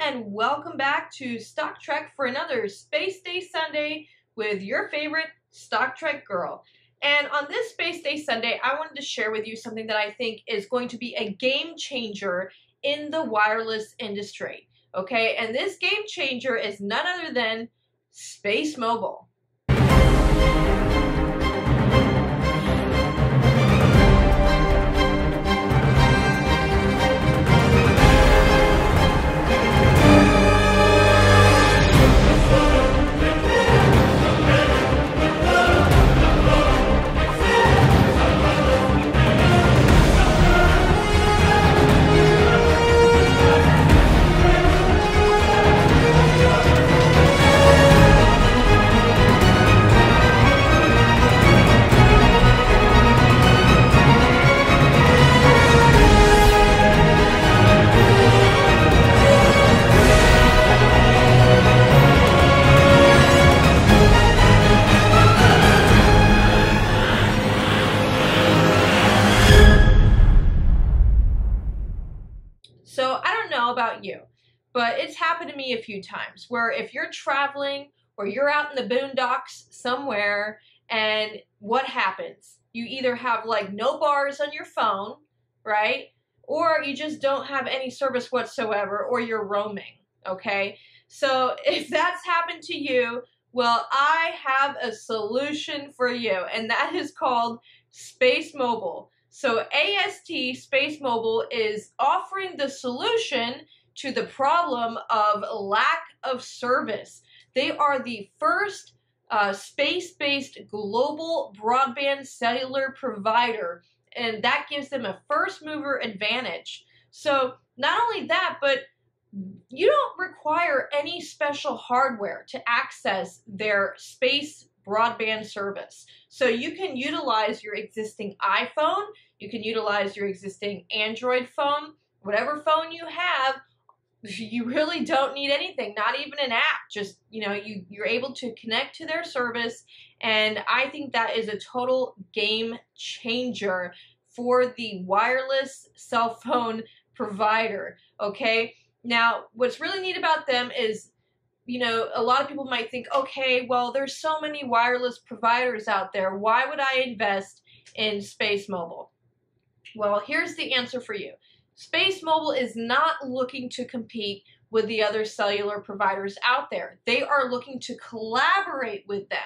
everyone, and welcome back to Stock Trek for another Space Day Sunday with your favorite Stock Trek girl. And on this Space Day Sunday, I wanted to share with you something that I think is going to be a game changer in the wireless industry. Okay, and this game changer is none other than Space Mobile. So I don't know about you, but it's happened to me a few times where if you're traveling or you're out in the boondocks somewhere, and what happens? You either have like no bars on your phone, right? Or you just don't have any service whatsoever, or you're roaming, okay? So if that's happened to you, well, I have a solution for you, and that is called Space Mobile. So AST Space Mobile is offering the solution to the problem of lack of service. They are the first space-based global broadband cellular provider, and that gives them a first mover advantage. So not only that, but you don't require any special hardware to access their space broadband service. So you can utilize your existing iPhone, you can utilize your existing Android phone, whatever phone you have. You really don't need anything, not even an app. Just, you know, you're able to connect to their service, and I think that is a total game changer for the wireless cell phone provider, okay? Now, what's really neat about them is, you know, a lot of people might think, okay, well, there's so many wireless providers out there, why would I invest in Space Mobile? Well, here's the answer for you. Space Mobile is not looking to compete with the other cellular providers out there. They are looking to collaborate with them.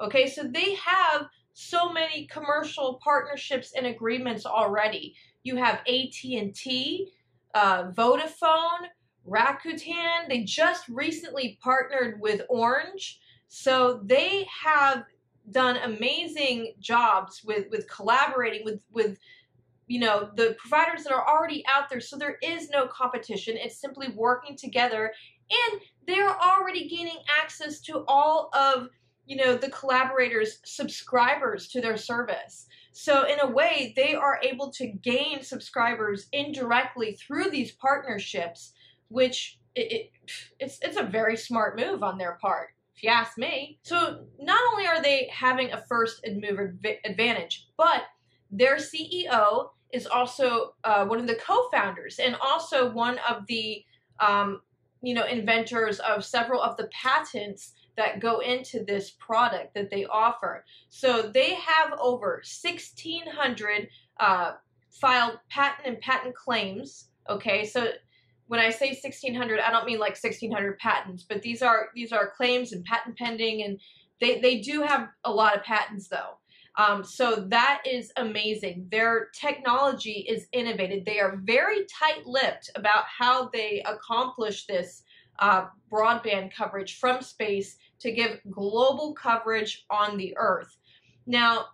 Okay, so they have so many commercial partnerships and agreements already. You have AT&T, Vodafone, Rakuten. They just recently partnered with Orange, so they have done amazing jobs with collaborating with you know, the providers that are already out there. So there is no competition. It's simply working together, and they're already gaining access to all of, you know, the collaborators' subscribers to their service. So in a way, they are able to gain subscribers indirectly through these partnerships, which it's a very smart move on their part, if you ask me. So not only are they having a first mover advantage, but their CEO is also one of the co-founders and also one of the you know, inventors of several of the patents that go into this product that they offer. So they have over 1,600 filed patent and patent claims, okay? So when I say 1,600, I don't mean like 1,600 patents, but these are claims and patent pending, and they do have a lot of patents though. So that is amazing. Their technology is innovative. They are very tight-lipped about how they accomplish this broadband coverage from space to give global coverage on the Earth. Now,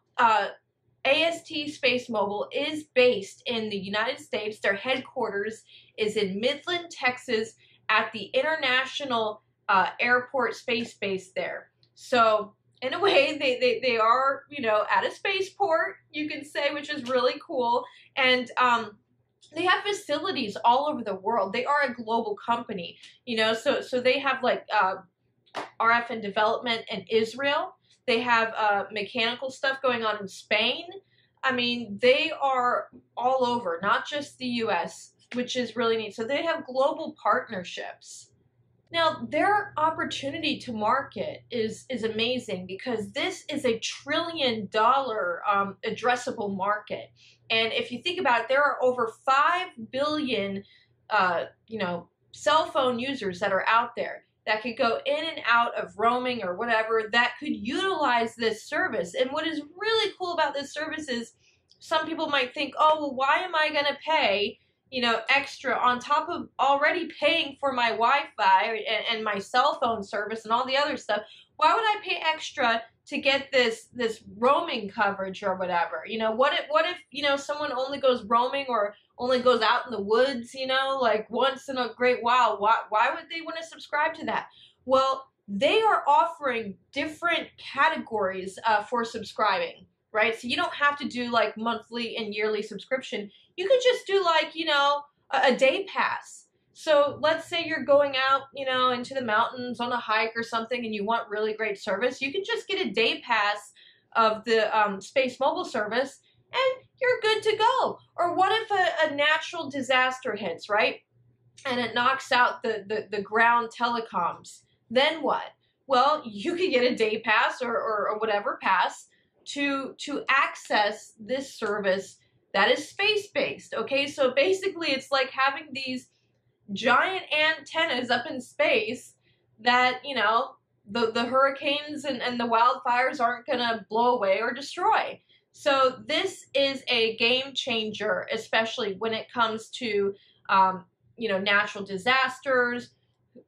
AST Space Mobile is based in the United States. Their headquarters is in Midland, Texas, at the International Airport Space Base there. So in a way, they are, you know, at a spaceport, you can say, which is really cool. And they have facilities all over the world. They are a global company, you know, so they have like RF and development in Israel. They have mechanical stuff going on in Spain. I mean, they are all over, not just the U.S. which is really neat. So they have global partnerships. Now, their opportunity to market is amazing, because this is a $1 trillion addressable market. And if you think about it, there are over 5 billion, cell phone users that are out there that could go in and out of roaming or whatever that could utilize this service. And what is really cool about this service is some people might think, oh, well, why am I going to pay extra on top of already paying for my Wi-Fi and my cell phone service and all the other stuff? Why would I pay extra to get this roaming coverage or whatever? What if someone only goes roaming or only goes out in the woods, like once in a great while? Why would they want to subscribe to that? Well, they are offering different categories for subscribing. Right? So you don't have to do like monthly and yearly subscription. You can just do like, a day pass. So let's say you're going out, into the mountains on a hike or something and you want really great service. You can just get a day pass of the Space Mobile service and you're good to go. Or what if a natural disaster hits, right? And it knocks out the ground telecoms. Then what? Well, you could get a day pass or whatever pass to access this service that is space-based, okay? So basically it's like having these giant antennas up in space that, the hurricanes and the wildfires aren't gonna blow away or destroy. So this is a game changer, especially when it comes to, natural disasters,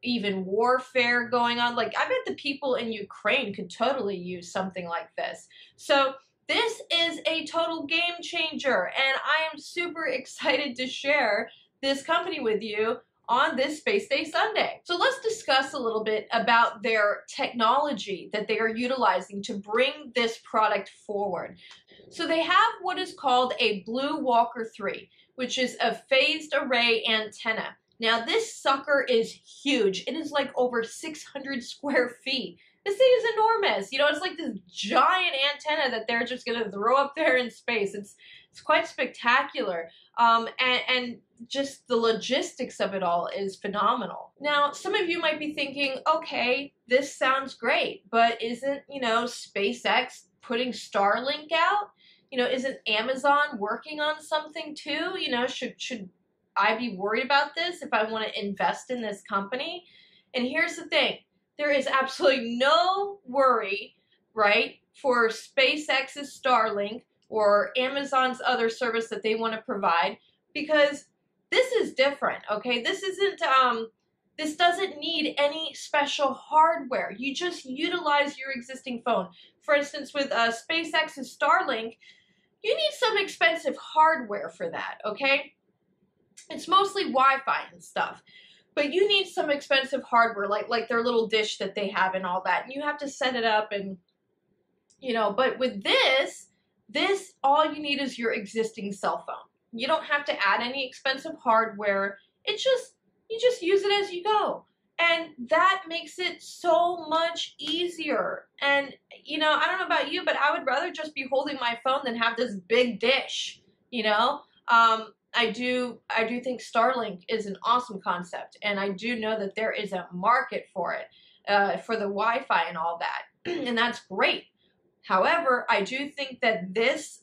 even warfare going on. Like, I bet the people in Ukraine could totally use something like this. So this is a total game changer, and I am super excited to share this company with you on this Space Day Sunday. So let's discuss a little bit about their technology that they are utilizing to bring this product forward. So they have what is called a Blue Walker 3, which is a phased array antenna. Now this sucker is huge. It is like over 600 square feet. This thing is enormous. It's like this giant antenna that they're just gonna throw up there in space. It's quite spectacular. And just the logistics of it all is phenomenal. Now, some of you might be thinking, okay, this sounds great, but isn't, SpaceX putting Starlink out? Isn't Amazon working on something too? Should I be worried about this if I want to invest in this company? And here's the thing. There is absolutely no worry, right, for SpaceX's Starlink or Amazon's other service that they want to provide, because this is different, okay? This doesn't need any special hardware. You just utilize your existing phone. For instance, with SpaceX's Starlink, you need some expensive hardware for that, okay? It's mostly Wi-Fi and stuff, but you need some expensive hardware, like their little dish that they have and all that, and you have to set it up and, but with this, all you need is your existing cell phone. You don't have to add any expensive hardware. You just use it as you go. And that makes it so much easier. And, I don't know about you, but I would rather just be holding my phone than have this big dish, I do think Starlink is an awesome concept, and I do know that there is a market for it, for the Wi-Fi and all that, and that's great. However, I do think that this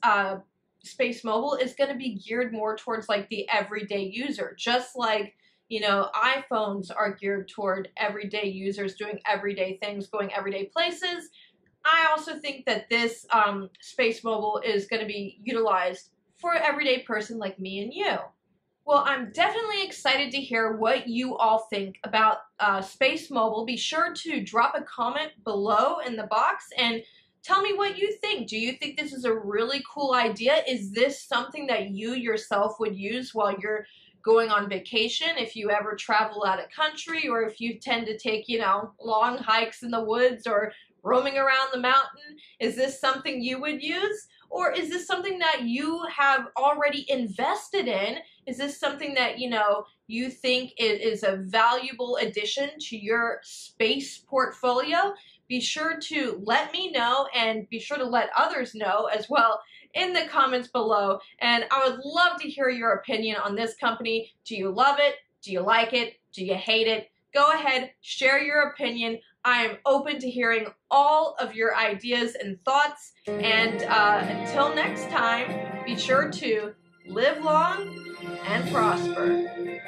Space Mobile is going to be geared more towards like the everyday user, just like, iPhones are geared toward everyday users doing everyday things, going everyday places. I also think that this Space Mobile is going to be utilized for an everyday person like me and you. Well, I'm definitely excited to hear what you all think about Space Mobile. Be sure to drop a comment below in the box and tell me what you think. Do you think this is a really cool idea? Is this something that you yourself would use while you're going on vacation, if you ever travel out of country, or if you tend to take, long hikes in the woods or roaming around the mountain? Is this something you would use? Or is this something that you have already invested in? Is this something that, you think is a valuable addition to your space portfolio? Be sure to let me know, and be sure to let others know as well in the comments below, and I would love to hear your opinion on this company. Do you love it? Do you like it? Do you hate it? Go ahead, share your opinion. I am open to hearing all of your ideas and thoughts, and until next time, be sure to live long and prosper.